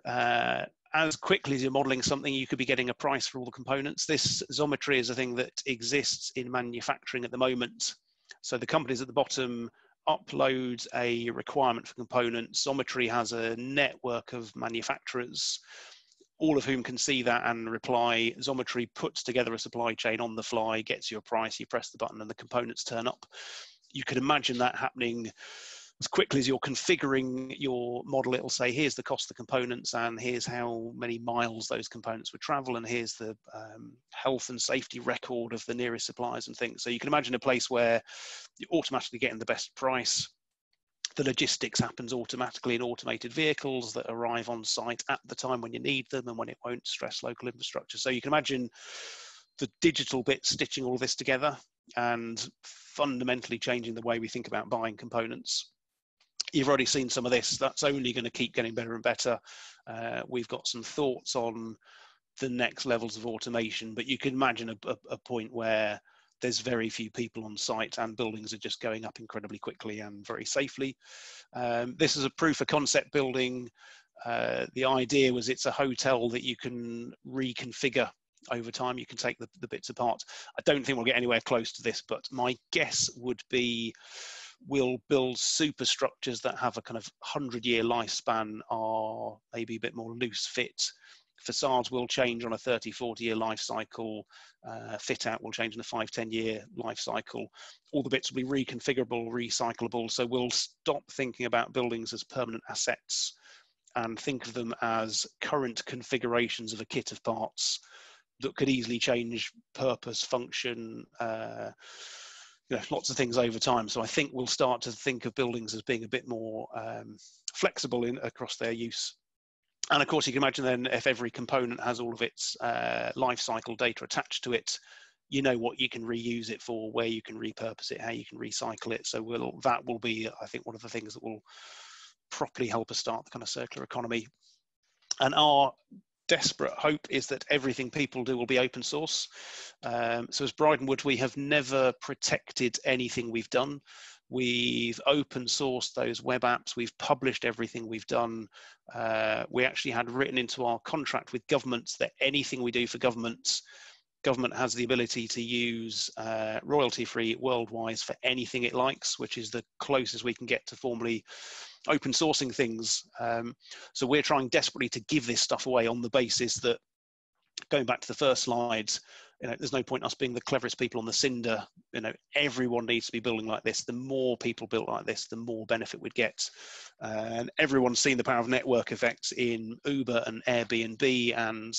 uh, as quickly as you're modeling something, you could be getting a price for all the components. This Xometry is a thing that exists in manufacturing at the moment. So the companies at the bottom upload a requirement for components. Xometry has a network of manufacturers, all of whom can see that and reply. Xometry puts together a supply chain on the fly, gets you a price, you press the button and the components turn up. You could imagine that happening as quickly as you're configuring your model. It'll say, here's the cost of the components and here's how many miles those components would travel, and here's the um, health and safety record of the nearest suppliers and things. So you can imagine a place where you're automatically getting the best price. The logistics happens automatically in automated vehicles that arrive on site at the time when you need them and when it won't stress local infrastructure. So you can imagine the digital bit stitching all this together and fundamentally changing the way we think about buying components. You've already seen some of this. That's only going to keep getting better and better. Uh, we've got some thoughts on the next levels of automation, but you can imagine a, a, a point where there's very few people on site and buildings are just going up incredibly quickly and very safely. Um, this is a proof of concept building. Uh, the idea was it's a hotel that you can reconfigure over time. You can take the, the bits apart. I don't think we'll get anywhere close to this, but my guess would be we'll build superstructures that have a kind of hundred year lifespan, are maybe a bit more loose fit, facades will change on a thirty, forty year life cycle, uh, fit out will change in a five, ten year life cycle. All the bits will be reconfigurable, recyclable, so we'll stop thinking about buildings as permanent assets and think of them as current configurations of a kit of parts that could easily change purpose, function, uh, you know, lots of things over time. So I think we'll start to think of buildings as being a bit more um, flexible in across their use. And of course, you can imagine then if every component has all of its uh, life cycle data attached to it, you know what you can reuse it for, where you can repurpose it, how you can recycle it. So we'll, that will be, I think, one of the things that will properly help us start the kind of circular economy. And our desperate hope is that everything people do will be open source. Um, so as Bryden Wood, we have never protected anything we've done. We've open sourced those web apps. We've published everything we've done. Uh, we actually had written into our contract with governments that anything we do for governments, government has the ability to use uh, royalty-free worldwide for anything it likes, which is the closest we can get to formally open sourcing things. Um, so we're trying desperately to give this stuff away on the basis that, going back to the first slides, you know, there's no point us being the cleverest people on the cinder. You know, everyone needs to be building like this. The more people built like this, the more benefit we'd get. Uh, and everyone's seen the power of network effects in Uber and Airbnb and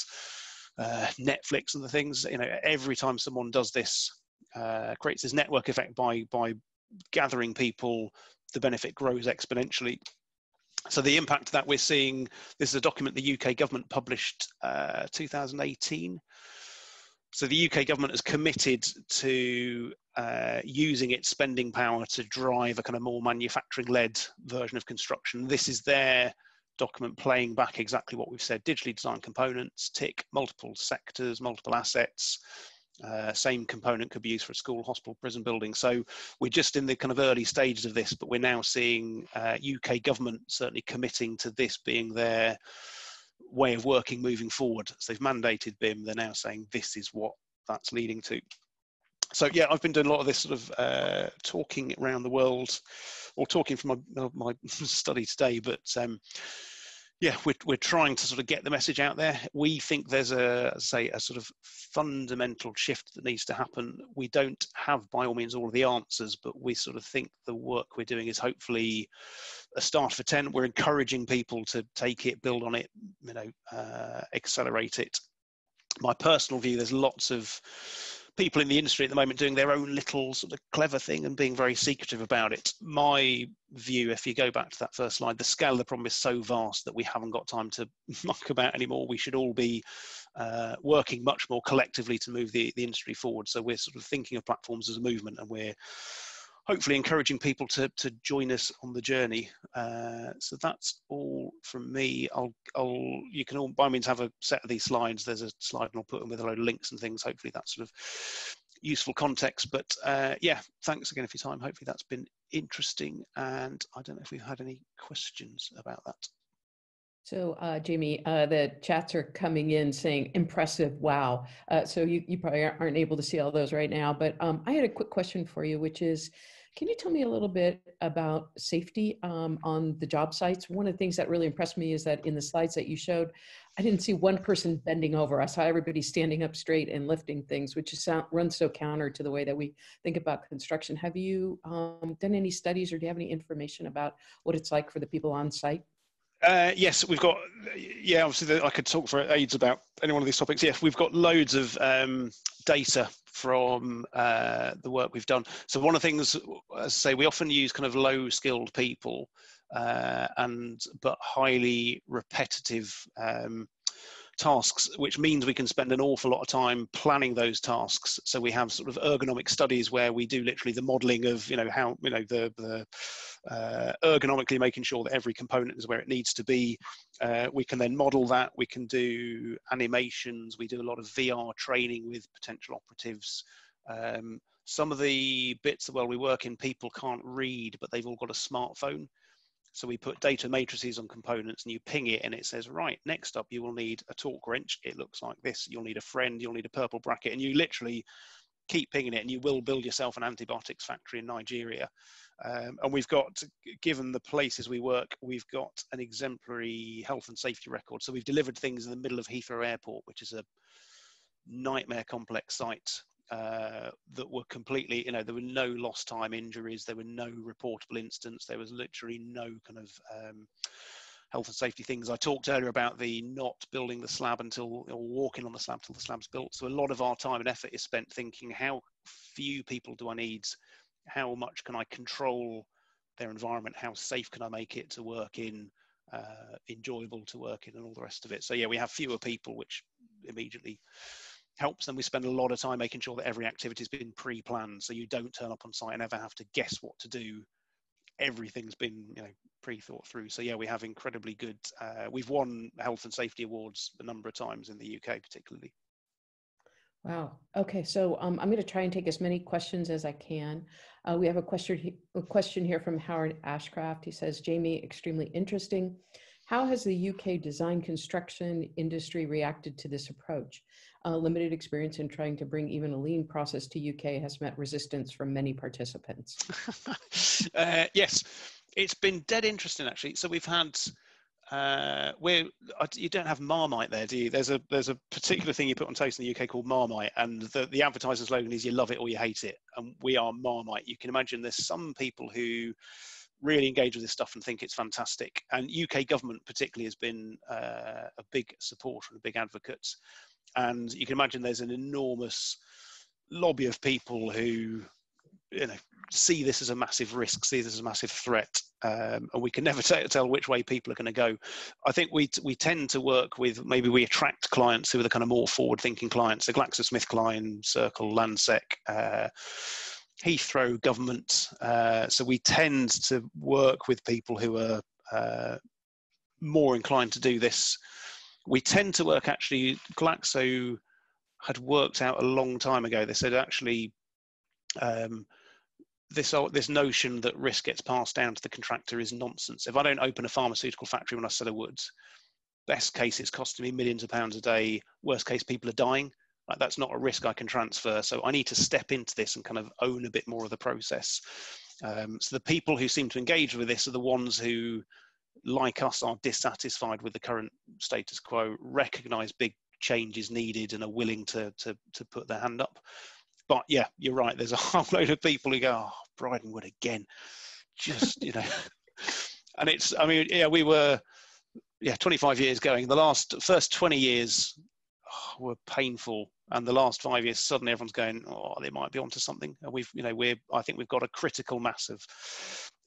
uh, Netflix and the things. You know, every time someone does this, uh, creates this network effect by by gathering people, the benefit grows exponentially. So the impact that we're seeing, this is a document the U K government published uh, two thousand eighteen. So the U K government has committed to uh, using its spending power to drive a kind of more manufacturing-led version of construction. This is their document playing back exactly what we've said: digitally designed components, tick, multiple sectors, multiple assets. Uh, same component could be used for a school, hospital, prison building. So we're just in the kind of early stages of this, but we're now seeing uh, U K government certainly committing to this being their way of working moving forward. So they've mandated B I M, they're now saying this is what that's leading to. So yeah, I've been doing a lot of this sort of uh, talking around the world, or talking from my, my study today, but um, yeah, we're, we're trying to sort of get the message out there. We think there's a, say, a sort of fundamental shift that needs to happen. We don't have, by all means, all of the answers, but we sort of think the work we're doing is hopefully a start for ten. We're encouraging people to take it, build on it, you know, uh, accelerate it. My personal view, there's lots of people in the industry at the moment doing their own little sort of clever thing and being very secretive about it. My view, if you go back to that first slide, the scale of the problem is so vast that we haven't got time to muck about anymore. We should all be uh, working much more collectively to move the, the industry forward. So we're sort of thinking of platforms as a movement, and we're hopefully encouraging people to, to join us on the journey. Uh, so that's all from me. I'll, I'll, you can all, by all means, have a set of these slides. There's a slide and I'll put them with a load of links and things. Hopefully that's sort of useful context. But uh, yeah, thanks again for your time. Hopefully that's been interesting. And I don't know if we've had any questions about that. So uh, Jamie, uh, the chats are coming in saying impressive, wow. Uh, so you, you probably aren't able to see all those right now, but um, I had a quick question for you, which is, can you tell me a little bit about safety um, on the job sites? One of the things that really impressed me is that in the slides that you showed, I didn't see one person bending over. I saw everybody standing up straight and lifting things, which is sound, runs so counter to the way that we think about construction. Have you um, done any studies, or do you have any information about what it's like for the people on site? Uh, yes, we've got, yeah, obviously I could talk for ages about any one of these topics. Yes, we've got loads of um, data from uh, the work we've done. So one of the things, as I say, we often use kind of low skilled people uh, and but highly repetitive um, tasks, which means we can spend an awful lot of time planning those tasks. So we have sort of ergonomic studies where we do literally the modeling of, you know, how, you know, the, the uh, ergonomically making sure that every component is where it needs to be. Uh, we can then model that. We can do animations. We do a lot of V R training with potential operatives. Um, some of the bits that, well, we work in, people can't read, but they've all got a smartphone. So we put data matrices on components and you ping it and it says, right, next up you will need a torque wrench. It looks like this. You'll need a friend. You'll need a purple bracket. And you literally keep pinging it and you will build yourself an antibiotics factory in Nigeria. Um, and we've got, given the places we work, we've got an exemplary health and safety record. So we've delivered things in the middle of Heathrow Airport, which is a nightmare complex site uh, that were completely, you know, there were no lost time injuries. There were no reportable incidents. There was literally no kind of um, health and safety things. I talked earlier about the not building the slab until, or walking on the slab until the slab's built. So a lot of our time and effort is spent thinking, how few people do I need? How much can I control their environment? How safe can I make it to work in, uh, enjoyable to work in, and all the rest of it? So yeah, we have fewer people, which immediately helps. And we spend a lot of time making sure that every activity has been pre-planned. So you don't turn up on site and ever have to guess what to do. Everything's been, you know, pre-thought through. So yeah, we have incredibly good, uh, we've won health and safety awards a number of times in the U K particularly. Wow. Okay. So um, I'm going to try and take as many questions as I can. Uh, we have a question, a question here from Howard Ashcraft. He says, Jamie, extremely interesting. How has the U K design construction industry reacted to this approach? Uh, limited experience in trying to bring even a lean process to U K has met resistance from many participants. uh, yes, it's been dead interesting, actually. So we've had... Uh, where you don't have Marmite there, do you? There's a there's a particular thing you put on toast in the U K called Marmite, and the the advertising slogan is you love it or you hate it, and we are Marmite. You can imagine there's some people who really engage with this stuff and think it's fantastic, and U K government particularly has been uh, a big supporter and a big advocate, and you can imagine there's an enormous lobby of people who, you know, see this as a massive risk, see this as a massive threat, um, and we can never tell which way people are going to go. I think we we tend to work with, maybe we attract clients who are the kind of more forward-thinking clients, the so GlaxoSmithKline, Circle, Landsec, uh, Heathrow government. Uh, so we tend to work with people who are uh, more inclined to do this. We tend to work, actually, Glaxo had worked out a long time ago. They said, actually, um, this this notion that risk gets passed down to the contractor is nonsense. If I don't open a pharmaceutical factory when I said I would, best case it's costing me millions of pounds a day, worst case people are dying. Like, that's not a risk I can transfer, so I need to step into this and kind of own a bit more of the process. Um, so the people who seem to engage with this are the ones who, like us, are dissatisfied with the current status quo, recognise big change is needed, and are willing to to, to put their hand up. But yeah, you're right. There's a whole load of people who go, oh, Bryden Wood again, just, you know, and it's, I mean, yeah, we were, yeah, twenty-five years going. The last first twenty years oh, were painful. And the last five years, suddenly everyone's going, oh, they might be onto something. And we've, you know, we're, I think we've got a critical mass of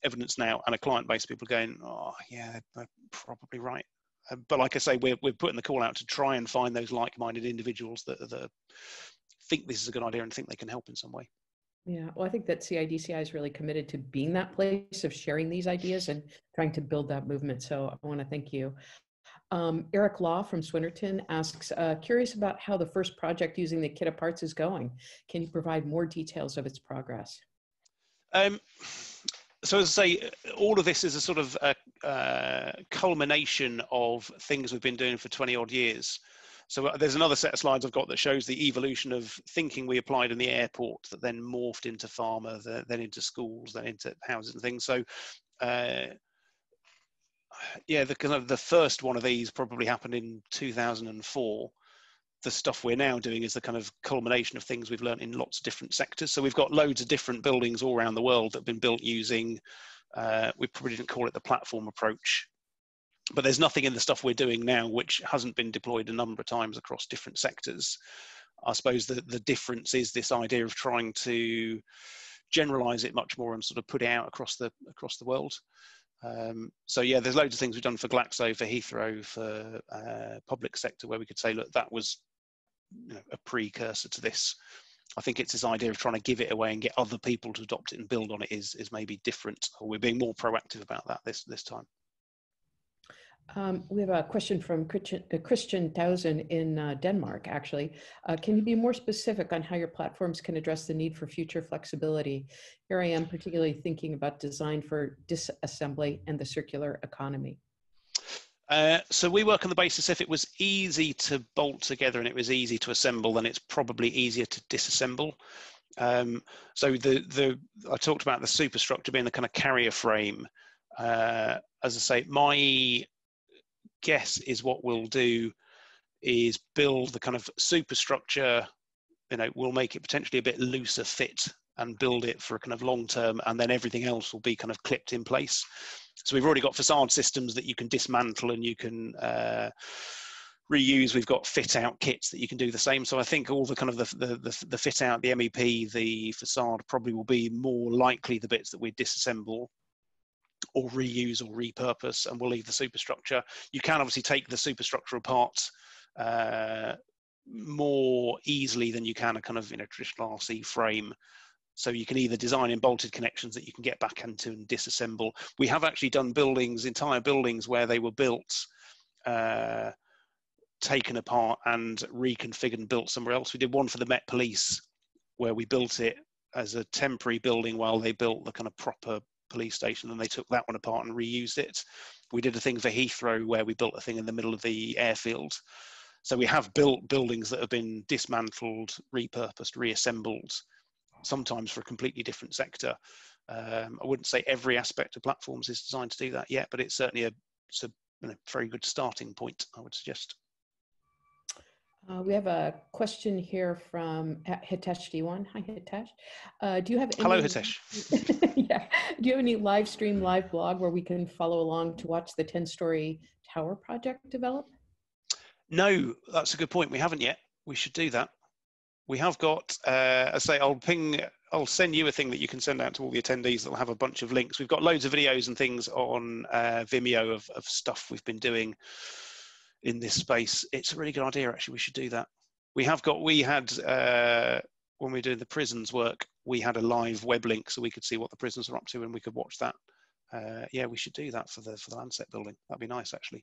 evidence now and a client base, people going, oh yeah, they're probably right. But like I say, we're, we're putting the call out to try and find those like-minded individuals that are the, think this is a good idea and think they can help in some way. Yeah, well, I think that C I D C I is really committed to being that place of sharing these ideas and trying to build that movement. So I want to thank you. Um, Eric Law from Swinnerton asks, uh, curious about how the first project using the kit of parts is going. Can you provide more details of its progress? Um, so as I say, all of this is a sort of a, uh, culmination of things we've been doing for twenty odd years. So there's another set of slides I've got that shows the evolution of thinking we applied in the airport that then morphed into pharma, the, then into schools, then into houses and things. So uh, yeah, the, kind of the first one of these probably happened in two thousand four. The stuff we're now doing is the kind of culmination of things we've learned in lots of different sectors. So we've got loads of different buildings all around the world that have been built using, uh, we probably didn't call it the platform approach, but there's nothing in the stuff we're doing now which hasn't been deployed a number of times across different sectors. I suppose the, the difference is this idea of trying to generalize it much more and sort of put it out across the, across the world. Um, so yeah, there's loads of things we've done for Glaxo, for Heathrow, for uh, public sector, where we could say, look, that was, you know, a precursor to this. I think it's this idea of trying to give it away and get other people to adopt it and build on it is, is maybe different, or we're being more proactive about that this, this time. Um, we have a question from Christian, uh, Christian Towson in uh, Denmark, actually. Uh, can you be more specific on how your platforms can address the need for future flexibility? Here I am particularly thinking about design for disassembly and the circular economy. Uh, so we work on the basis if it was easy to bolt together and it was easy to assemble, then it's probably easier to disassemble. Um, so the, the I talked about the superstructure being the kind of carrier frame. Uh, as I say, my guess is what we'll do is build the kind of superstructure, you know, we'll make it potentially a bit looser fit and build it for a kind of long term, and then everything else will be kind of clipped in place. So we've already got facade systems that you can dismantle and you can uh, reuse. We've got fit out kits that you can do the same. So I think all the kind of the, the, the, the fit out, the M E P, the facade probably will be more likely the bits that we disassemble or reuse or repurpose, and we'll leave the superstructure. You can obviously take the superstructure apart uh, more easily than you can a kind of, you know, traditional R C frame. So you can either design in bolted connections that you can get back into and disassemble. We have actually done buildings, entire buildings where they were built, uh, taken apart and reconfigured and built somewhere else. We did one for the Met Police where we built it as a temporary building while they built the kind of proper police station, and they took that one apart and reused it. We did a thing for Heathrow where we built a thing in the middle of the airfield. So we have built buildings that have been dismantled, repurposed, reassembled, sometimes for a completely different sector. Um, I wouldn't say every aspect of platforms is designed to do that yet, but it's certainly a, it's a, you know, very good starting point, I would suggest. Uh, we have a question here from Hitesh D one. Hi, Hitesh. Uh, do you have any, hello, Hitesh. Yeah. Do you have any live stream, live blog where we can follow along to watch the ten-story tower project develop? No, that's a good point. We haven't yet. We should do that. We have got, uh, I say, I'll ping, I'll send you a thing that you can send out to all the attendees that'll have a bunch of links. We've got loads of videos and things on uh, Vimeo of, of stuff we've been doing in this space. It's a really good idea, actually. We should do that. We have got, we had, uh, when we were doing the prisons work, we had a live web link so we could see what the prisons are up to and we could watch that. Uh, yeah, we should do that for the, for the Landsec building. That'd be nice, actually.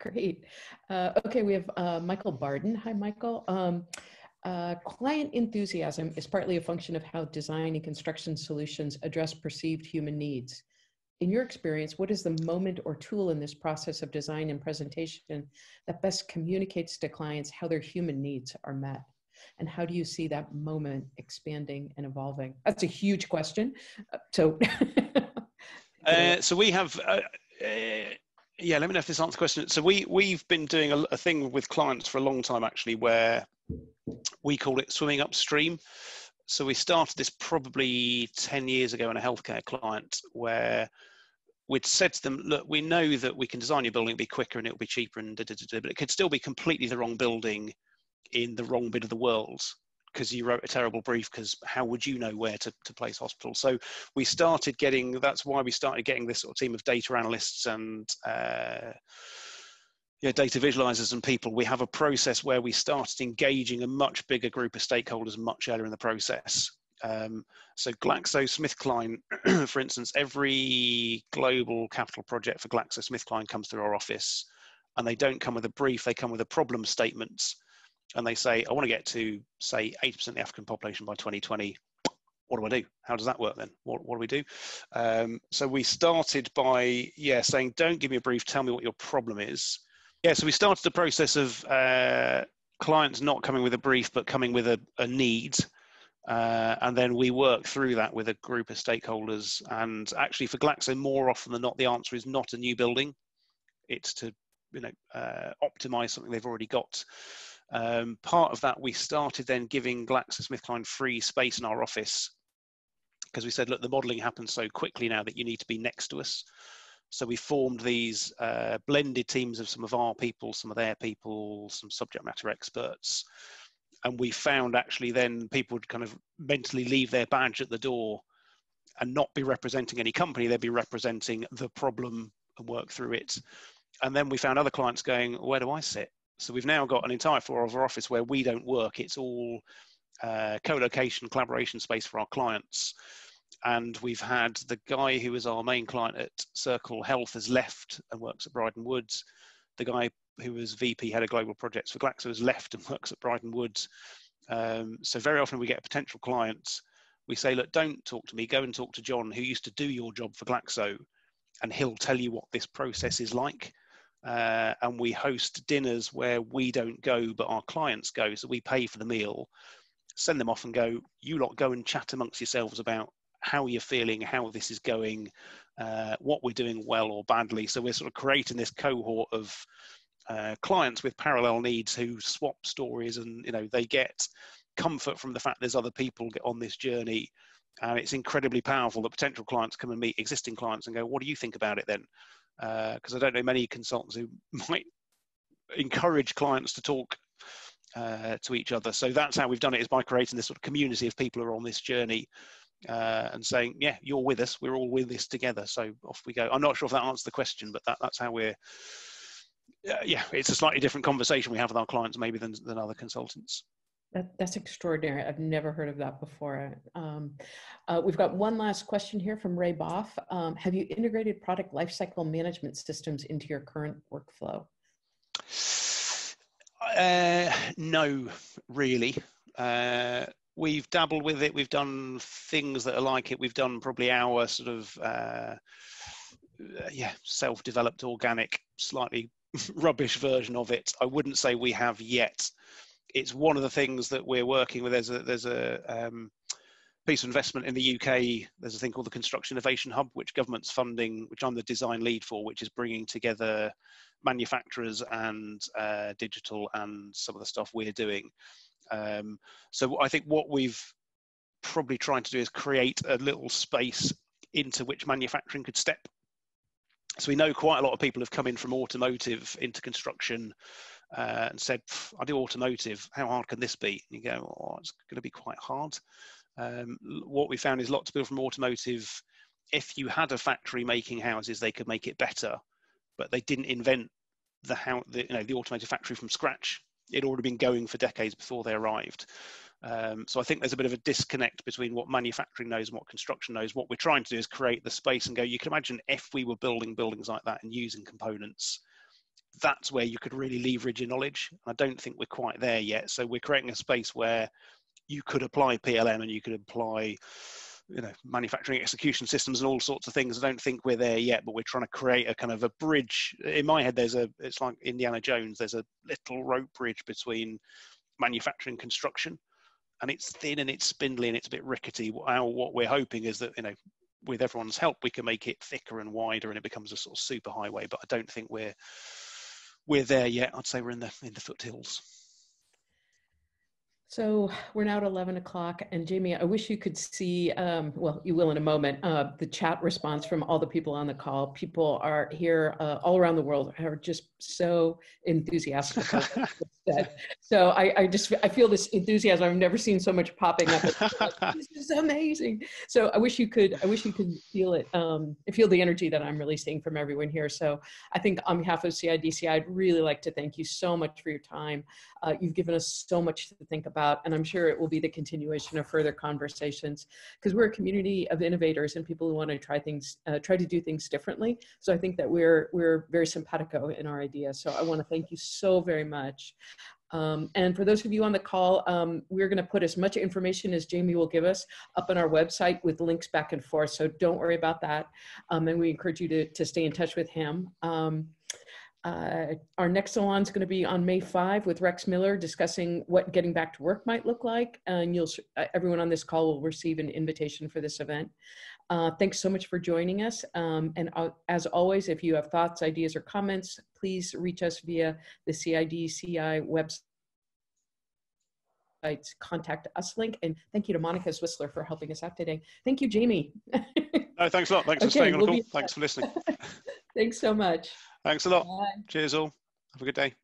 Great. Uh, okay, we have uh, Michael Barden. Hi, Michael. Um, Uh, client enthusiasm is partly a function of how design and construction solutions address perceived human needs. In your experience, what is the moment or tool in this process of design and presentation that best communicates to clients how their human needs are met? And how do you see that moment expanding and evolving? That's a huge question. So, uh, so we have... Uh, uh... Yeah, let me know if this answers the question. So we, we've been doing a, a thing with clients for a long time, actually, where we call it swimming upstream. So we started this probably ten years ago in a healthcare client where we'd said to them, look, we know that we can design your building, it'll be quicker and it'll be cheaper, and da, da, da, da, but it could still be completely the wrong building in the wrong bit of the world because you wrote a terrible brief, because how would you know where to, to place hospitals? So we started getting, that's why we started getting this sort of team of data analysts and uh, yeah, data visualizers and people. We have a process where we started engaging a much bigger group of stakeholders much earlier in the process. Um, so GlaxoSmithKline, for instance, every global capital project for GlaxoSmithKline comes through our office, and they don't come with a brief, they come with a problem statement. And they say, I want to get to, say, eighty percent of the African population by twenty twenty. What do I do? How does that work then? What, what do we do? Um, so we started by, yeah, saying, don't give me a brief, tell me what your problem is. Yeah, so we started the process of uh, clients not coming with a brief, but coming with a, a need. Uh, and then we work through that with a group of stakeholders. And actually for Glaxo, more often than not, the answer is not a new building. It's to, you know, uh, optimize something they've already got. Um, part of that, we started then giving GlaxoSmithKline free space in our office because we said, look, the modelling happens so quickly now that you need to be next to us. So we formed these uh, blended teams of some of our people, some of their people, some subject matter experts. And we found actually then people would kind of mentally leave their badge at the door and not be representing any company. They'd be representing the problem and work through it. And then we found other clients going, where do I sit? So we've now got an entire floor of our office where we don't work. It's all uh, co-location, collaboration space for our clients. And we've had the guy who was our main client at Circle Health has left and works at Bryden Wood. The guy who was V P, head of global projects for Glaxo, has left and works at Bryden Wood. Um, so very often we get a potential client. We say, look, don't talk to me. Go and talk to John, who used to do your job for Glaxo, and he'll tell you what this process is like. uh, and we host dinners where we don't go, but our clients go. So we pay for the meal, send them off and go, you lot go and chat amongst yourselves about how you're feeling, how this is going, uh, what we're doing well or badly. So we're sort of creating this cohort of uh, clients with parallel needs who swap stories, and you know, they get comfort from the fact there's other people on this journey. And it's incredibly powerful that potential clients come and meet existing clients and go, what do you think about it then? Because uh, I don't know many consultants who might encourage clients to talk uh, to each other. So that's how we've done it, is by creating this sort of community of people who are on this journey uh, and saying, yeah, you're with us, we're all with this together. So off we go. I'm not sure if that answers the question, but that, that's how we're, uh, yeah, it's a slightly different conversation we have with our clients maybe than, than other consultants. That, that's extraordinary. I've never heard of that before. Um, uh, we've got one last question here from Ray Boff. Um, have you integrated product lifecycle management systems into your current workflow? Uh, no, really. Uh, we've dabbled with it. We've done things that are like it. We've done probably our sort of, uh, yeah, self-developed, organic, slightly rubbish version of it. I wouldn't say we have yet. It's one of the things that we're working with. There's a, there's a um, piece of investment in the U K. There's a thing called the Construction Innovation Hub, which government's funding, which I'm the design lead for, which is bringing together manufacturers and uh, digital and some of the stuff we're doing. Um, so I think what we've probably tried to do is create a little space into which manufacturing could step. So we know quite a lot of people have come in from automotive into construction uh, and said, I do automotive, how hard can this be? And you go, oh, it's going to be quite hard. Um, what we found is lots of people from automotive, if you had a factory making houses, they could make it better, but they didn't invent the, how, the, you know, the automotive factory from scratch. It'd already been going for decades before they arrived. Um, so I think there's a bit of a disconnect between what manufacturing knows and what construction knows. What we're trying to do is create the space and go, you can imagine if we were building buildings like that and using components, that's where you could really leverage your knowledge. And I don't think we're quite there yet. So we're creating a space where you could apply P L M and you could apply, you know, manufacturing execution systems and all sorts of things. I don't think we're there yet, but we're trying to create a kind of a bridge. In my head, there's a, it's like Indiana Jones, there's a little rope bridge between manufacturing and construction. And it's thin and it's spindly and it's a bit rickety. Our, what we're hoping is that, you know, with everyone's help, we can make it thicker and wider and it becomes a sort of super highway. But I don't think we're we're there yet. I'd say we're in the in the foothills. So we're now at eleven o'clock, and Jamie, I wish you could see, um, well, you will in a moment, uh, the chat response from all the people on the call. People are here uh, all around the world are just so enthusiastic. So I, I just, I feel this enthusiasm. I've never seen so much popping up. This is amazing. So I wish you could, I wish you could feel it, um, feel the energy that I'm really seeing from everyone here. So I think on behalf of C I D C I, I'd really like to thank you so much for your time. Uh, you've given us so much to think about, and I'm sure it will be the continuation of further conversations, because we're a community of innovators and people who want to try things, uh, try to do things differently. So I think that we're, we're very simpatico in our ideas. So I want to thank you so very much. Um, and for those of you on the call, um, we're going to put as much information as Jamie will give us up on our website with links back and forth. So don't worry about that. Um, and we encourage you to, to stay in touch with him. Um, uh, our next salon is going to be on May fifth with Rex Miller, discussing what getting back to work might look like. And you'll, everyone on this call will receive an invitation for this event. Uh, thanks so much for joining us. Um, and uh, as always, if you have thoughts, ideas, or comments, please reach us via the C I D C I website's contact us link. And thank you to Monica Swistler for helping us out today. Thank you, Jamie. No, thanks a lot. Thanks okay, for staying on the we'll call. Thanks for listening. Thanks so much. Thanks a lot. Bye. Cheers all. Have a good day.